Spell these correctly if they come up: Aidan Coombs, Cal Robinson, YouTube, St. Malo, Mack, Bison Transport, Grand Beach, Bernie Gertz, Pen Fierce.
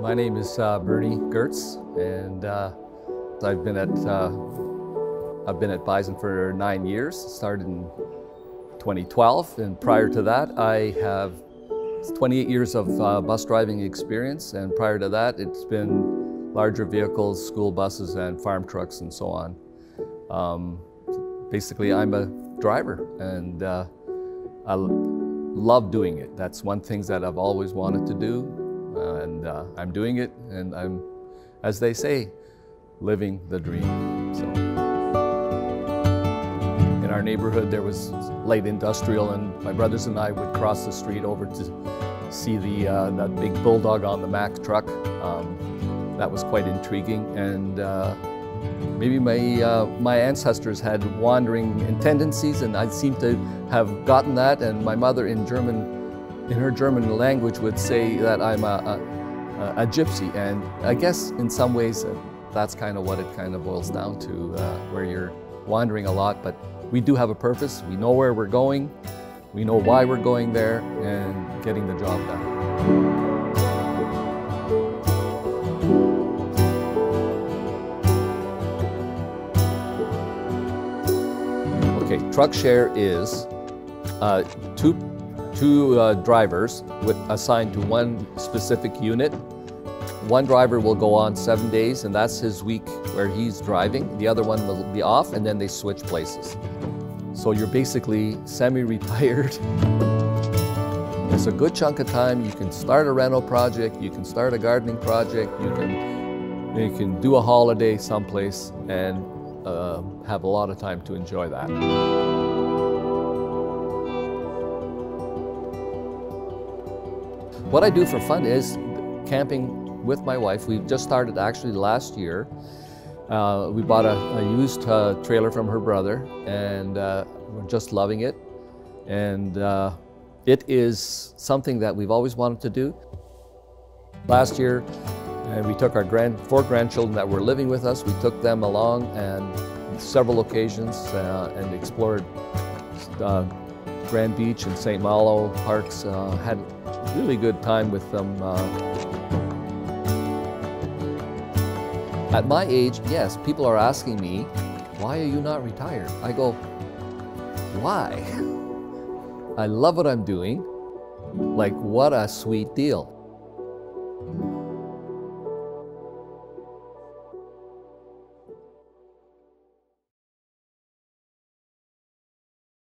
My name is Bernie Gertz, and I've been at Bison for 9 years. Started in 2012, and prior to that, I have 28 years of bus driving experience, and prior to that, it's been larger vehicles, school buses, and farm trucks, and so on. Basically, I'm a driver, and I love doing it. That's one thing that I've always wanted to do. And I'm doing it, and I'm, as they say, living the dream. So, in our neighborhood, there was light industrial, and my brothers and I would cross the street over to see that big bulldog on the Mack truck. That was quite intriguing, and maybe my ancestors had wandering tendencies, and I seem to have gotten that. And my mother in her German language would say that I'm a gypsy, and I guess in some ways that's kind of what it kind of boils down to, where you're wandering a lot, but we do have a purpose. We know where we're going, we know why we're going there, and getting the job done. Okay, truck share is two drivers assigned to one specific unit. One driver will go on 7 days, and that's his week where he's driving. The other one will be off, and then they switch places. So you're basically semi-retired. There's a good chunk of time. You can start a rental project, you can start a gardening project, you can do a holiday someplace, and have a lot of time to enjoy that. What I do for fun is camping with my wife. We just started actually last year. We bought a used trailer from her brother, and we're just loving it. And it is something that we've always wanted to do. Last year, we took our four grandchildren that were living with us. We took them along and several occasions and explored Grand Beach and St. Malo parks. Had a really good time with them. At my age, yes, people are asking me, why are you not retired? I go, why? I love what I'm doing. Like, what a sweet deal.